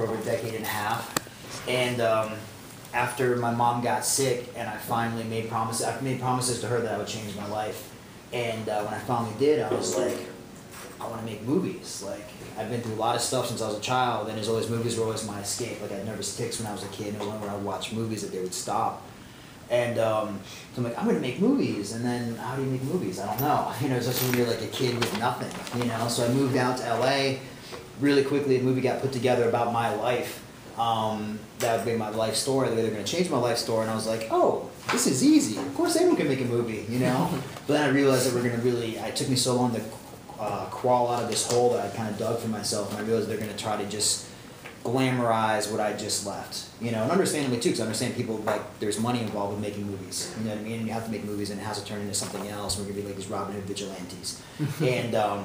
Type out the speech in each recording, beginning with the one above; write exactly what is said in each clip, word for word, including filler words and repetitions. for over a decade and a half. And um, after my mom got sick, and I finally made promises, I made promises to her that I would change my life. And uh, when I finally did, I was like, I want to make movies. Like, I've been through a lot of stuff since I was a child, and there's always movies were always my escape. Like, I had nervous tics when I was a kid, and when I would watch movies that they would stop. And um, so I'm like, I'm going to make movies. And then how do you make movies? I don't know. You know, especially when you're like a kid with nothing, you know? So I moved out to L A. Really quickly, a movie got put together about my life. Um, that would be my life story. They were going to change my life story. And I was like, oh, this is easy. Of course anyone can make a movie, you know? But then I realized that we're going to really, it took me so long to uh, crawl out of this hole that I kind of dug for myself. And I realized they're going to try to just glamorize what I just left, you know, and understandably too, because I understand people, like, there's money involved with making movies, you know what I mean, and you have to make movies, and it has to turn into something else, and we're going to be like these Robin Hood vigilantes, and um,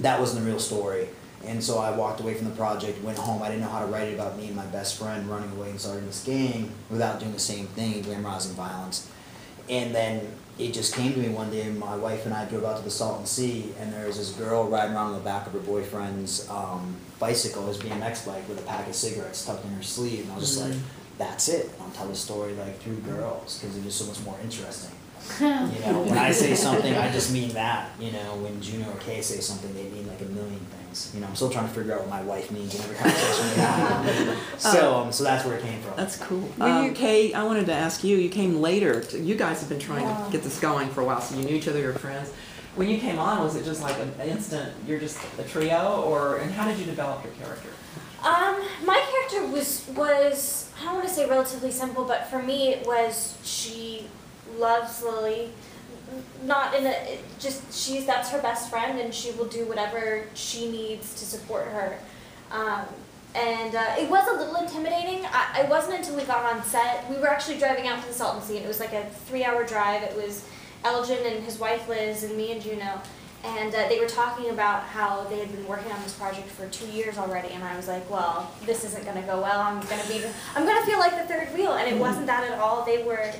that wasn't the real story, and so I walked away from the project, went home, I didn't know how to write it about me and my best friend running away and starting this gang without doing the same thing, glamorizing violence, and then it just came to me one day, my wife and I drove out to the Salton Sea, and there was this girl riding around on the back of her boyfriend's um, bicycle, his B M X bike, with a pack of cigarettes tucked in her sleeve, and I was just mm-hmm. like, that's it. I'll tell the story like through girls, because it's just so much more interesting. You know, when I say something, I just mean that. You know, when Juno or Kay say something, they mean like a million things. You know, I'm still trying to figure out what my wife means in every conversation we have. So, um, so that's where it came from. That's cool. When um, you, Kay, I wanted to ask you. You came later. To, you guys have been trying yeah. to get this going for a while, so you knew each other, you were friends. When you came on, was it just like an instant? You're just a trio, or and how did you develop your character? Um, my character was was I don't want to say relatively simple, but for me, it was she. Loves Lily, not in a, just, she's, that's her best friend, and she will do whatever she needs to support her. Um, and uh, it was a little intimidating. I, it wasn't until we got on set. We were actually driving out to the Salton Sea, and it was like a three hour drive. It was Elgin and his wife Liz and me and Juno, and uh, they were talking about how they had been working on this project for two years already, and I was like, well, this isn't going to go well. I'm going to be, I'm going to feel like the third wheel, and it wasn't that at all. They were,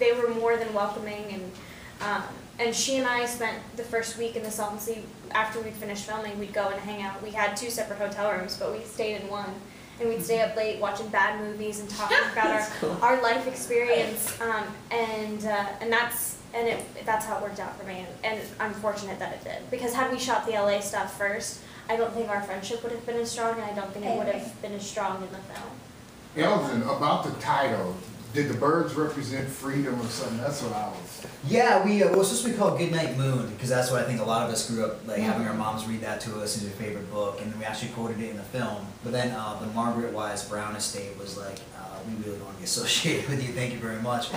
they were more than welcoming, and um, and she and I spent the first week in the Salton Sea. After we'd finished filming, we'd go and hang out. We had two separate hotel rooms, but we stayed in one, and we'd stay up late watching bad movies and talking about our cool. our life experience, um, and uh, and that's. And it, that's how it worked out for me, and, and I'm fortunate that it did. Because had we shot the L A stuff first, I don't think our friendship would have been as strong, and I don't think it would have been as strong in the film. Elgin, about the title, did the birds represent freedom or something? That's what I was. Yeah, we, uh, well, it's supposed to be called Good Night Moon, because that's what I think a lot of us grew up, like, having our moms read that to us as their favorite book, and we actually quoted it in the film. But then uh, the Margaret Wise Brown estate was like, uh, we really don't want to be associated with you, thank you very much.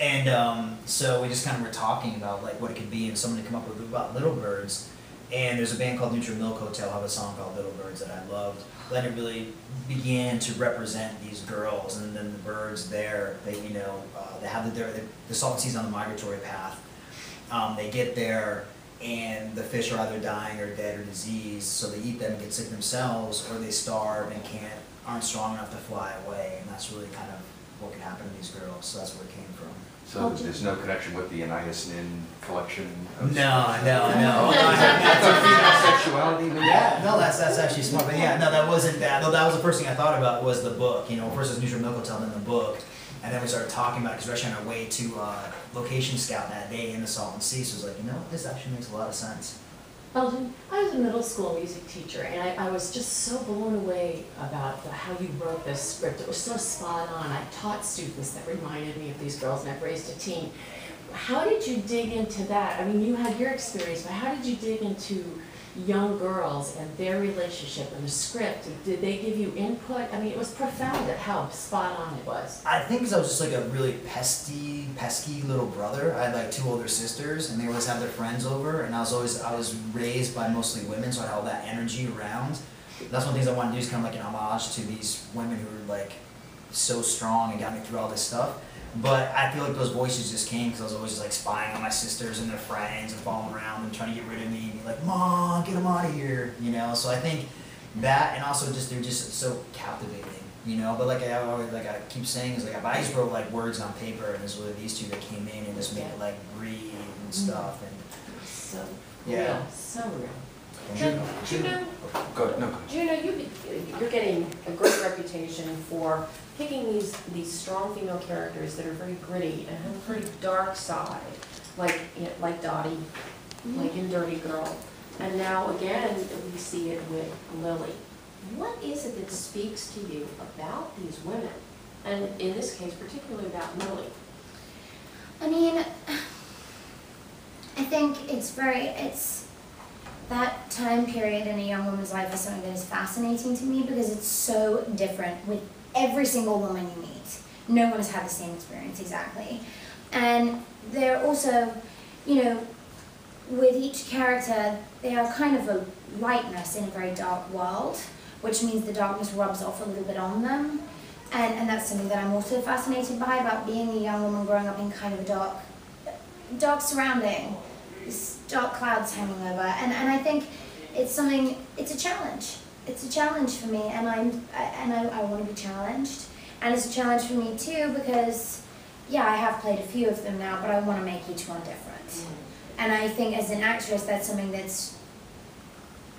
And um, so we just kind of were talking about like what it could be, and someone to come up with about Little Birds. And there's a band called Neutral Milk Hotel have a song called Little Birds that I loved. Then it really began to represent these girls, and then the birds there. They you know uh, they have the the, the Salton Sea's on the migratory path. Um, they get there, and the fish are either dying or dead or diseased, so they eat them and get sick themselves, or they starve and can't aren't strong enough to fly away. And that's really kind of what could happen to these girls. So that's where it came from. So there's no connection with the Anaïs Nin collection? Of no, no, no. That's our female sexuality? Yeah, no, that's, that's actually smart. But yeah, no, that wasn't that. No, that was the first thing I thought about was the book. You know, first it was Neutral Milk Hotel, then the book. And then we started talking about it because we were actually on our way to uh, location scout that day in the Salton Sea. So I was like, you know, this actually makes a lot of sense. Elgin, I was a middle school music teacher, and I, I was just so blown away about the, how you wrote this script. It was so spot on. I taught students that reminded me of these girls, and I've raised a team. How did you dig into that? I mean, you had your experience, but how did you dig into young girls and their relationship and the script? Did they give you input? I mean, it was profound at how spot on it was. I think because I was just like a really pesky, pesky little brother. I had like two older sisters, and they always have their friends over, and I was always, I was raised by mostly women, so I had all that energy around. That's one of the things I wanted to do is kind of like an homage to these women who were like so strong and got me through all this stuff. But I feel like those voices just came because I was always just like spying on my sisters and their friends and following around and trying to get rid of me and be like, Mom, get them out of here, you know? So I think that, and also just, they're just so captivating, you know? But like I always, like I keep saying, is like if I just wrote like words on paper, and it's really these two that came in and just made it like breathe and stuff. And so, yeah. Real. So real. Juno, Juno, go, no, go. Juno, you, you're getting a great reputation for picking these these strong female characters that are very gritty and have a pretty dark side, like you know, like Dottie, mm-hmm. like in Dirty Girl, and now again we see it with Lily. What is it that speaks to you about these women, and in this case, particularly about Lily? I mean, I think it's very it's. That time period in a young woman's life is something that is fascinating to me because it's so different with every single woman you meet. No one has had the same experience exactly. And they're also, you know, with each character, they are kind of a lightness in a very dark world, which means the darkness rubs off a little bit on them. And, and that's something that I'm also fascinated by, about being a young woman growing up in kind of a dark, dark surrounding. Dark clouds hanging over, and and I think it's something. It's a challenge. It's a challenge for me, and I'm I, and I, I want to be challenged, and it's a challenge for me too because, yeah, I have played a few of them now, but I want to make each one different, mm-hmm. and I think as an actress that's something that's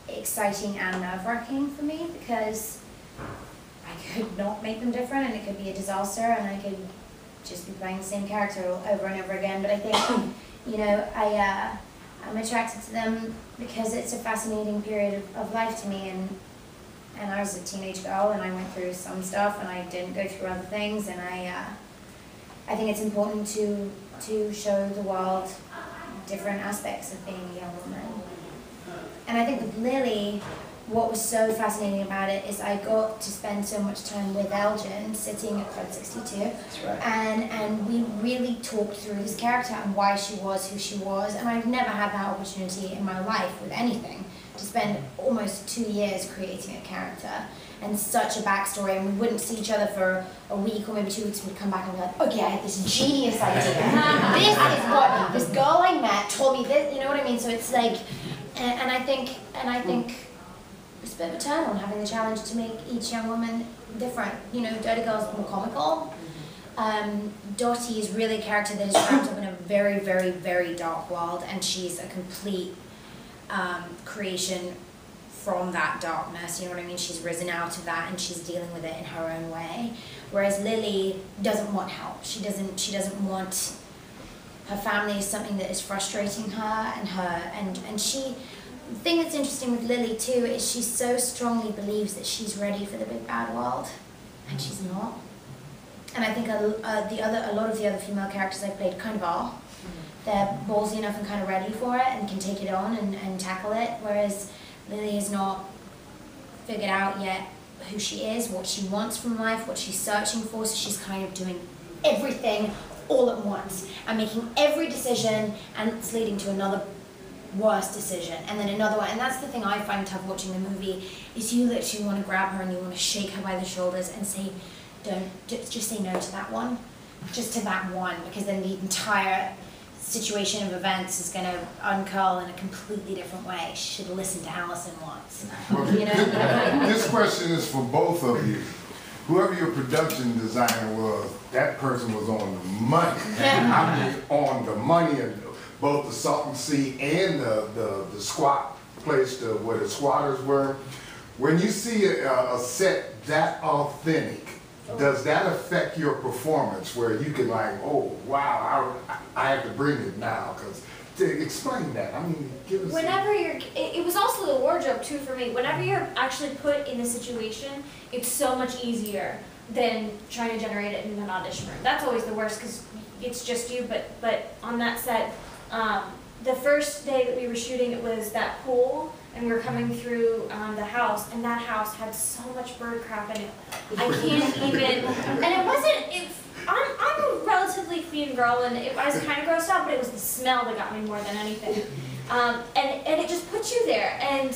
exciting and nerve-wracking for me because I could not make them different, and it could be a disaster, and I could just be playing the same character over and over again. But I think. You know, I, uh, I'm attracted to them because it's a fascinating period of, of life to me, and and I was a teenage girl, and I went through some stuff, and I didn't go through other things, and I, uh, I think it's important to to show the world different aspects of being a young woman. And I think with Lily, what was so fascinating about it is I got to spend so much time with Elgin, sitting at Club sixty-two, That's right. and and we really talked through his character and why she was who she was, and I've never had that opportunity in my life with anything, to spend almost two years creating a character and such a backstory, and we wouldn't see each other for a week or maybe two weeks, and we'd come back and be like, okay, I had this genius idea, this is what, this girl I met told me this, you know what I mean, so it's like, and, and I think, and I think, it's a bit of a turn on having the challenge to make each young woman different. You know, Dirty Girl's more comical. Um, Dottie is really a character that is wrapped up in a very, very, very dark world, and she's a complete um, creation from that darkness, you know what I mean? She's risen out of that and she's dealing with it in her own way. Whereas Lily doesn't want help. She doesn't, she doesn't want, her family is something that is frustrating her and her, and, and she, the thing that's interesting with Lily too is she so strongly believes that she's ready for the big bad world, and she's not. And I think a, uh, the other, a lot of the other female characters I played kind of are. They're ballsy enough and kind of ready for it and can take it on and, and tackle it, whereas Lily has not figured out yet who she is, what she wants from life, what she's searching for, so she's kind of doing everything all at once and making every decision, and it's leading to another worst decision, and then another one, and that's the thing I find tough watching the movie, is you literally want to grab her and you want to shake her by the shoulders and say, don't, just say no to that one, just to that one, because then the entire situation of events is going to uncurl in a completely different way. She should listen to Allison once. Well, you know? This question is for both of you. Whoever your production designer was, that person was on the money. I mean, on the money. Both the Salton Sea and the, the, the squat place the, where the squatters were. When you see a, a set that authentic, oh. does that affect your performance where you can like, oh, wow, I, I have to bring it now? Because explain that. I mean, give us Whenever a... you're, it, it was also the wardrobe too for me. Whenever you're actually put in a situation, it's so much easier than trying to generate it in an audition room. That's always the worst because it's just you, but, but on that set, Um, the first day that we were shooting, it was that pool, and we were coming through um, the house, and that house had so much bird crap in it. I can't even, and it wasn't, it, I'm, I'm a relatively clean girl, and it, I was kind of grossed out, but it was the smell that got me more than anything. Um, and, and it just puts you there, and,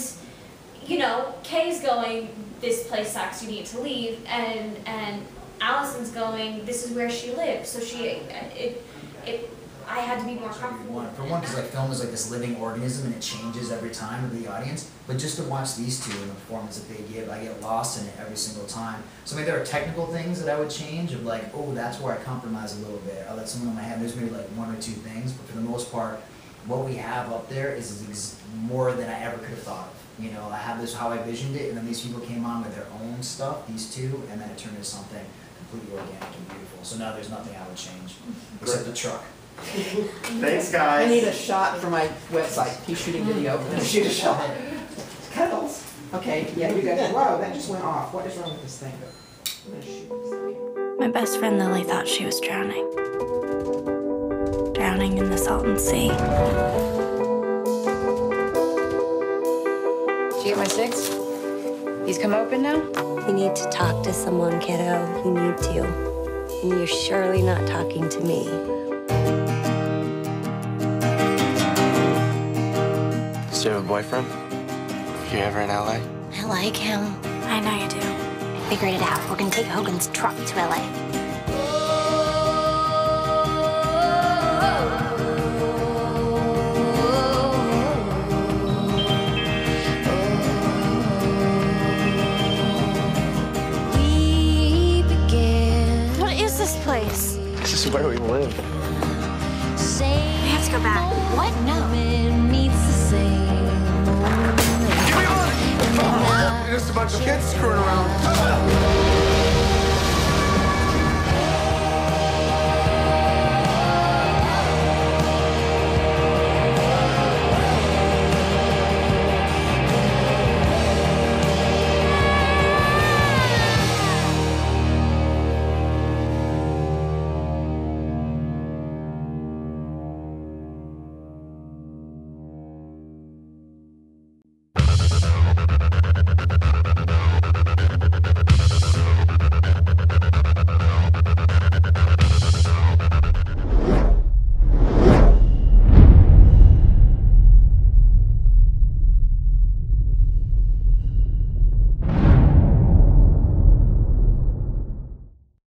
you know, Kay's going, this place sucks, you need to leave, and, and Allison's going, this is where she lives, so she, it, it I had to be more comfortable. For one, because like film is like this living organism and it changes every time with the audience. But just to watch these two and the performance that they give, I get lost in it every single time. So maybe there are technical things that I would change of like, oh, that's where I compromise a little bit. I'll let someone in my head, there's maybe like one or two things, but for the most part, what we have up there is ex more than I ever could have thought of. You know, I have this how I visioned it, and then these people came on with their own stuff, these two, and then it turned into something completely organic and beautiful. So now there's nothing I would change except the truck. Thanks, guys. I need a shot for my website. He's shooting video. Shoot a shot. Cuddles. Okay, yeah, you guys. Whoa, that just went off. What is wrong with this thing? I'm gonna shoot this thing. My best friend Lily thought she was drowning. Drowning in the Salton Sea. Did you get my six? These come open now? You need to talk to someone, kiddo. You need to. And you're surely not talking to me. Do you have a boyfriend? You ever in L A? I like him. I know you do. Figured it out. We're gonna take Hogan's truck to L A. We begin. What is this place? This is where we live. We have to go back. What? No. Give me one! There's a bunch of kids screwing around.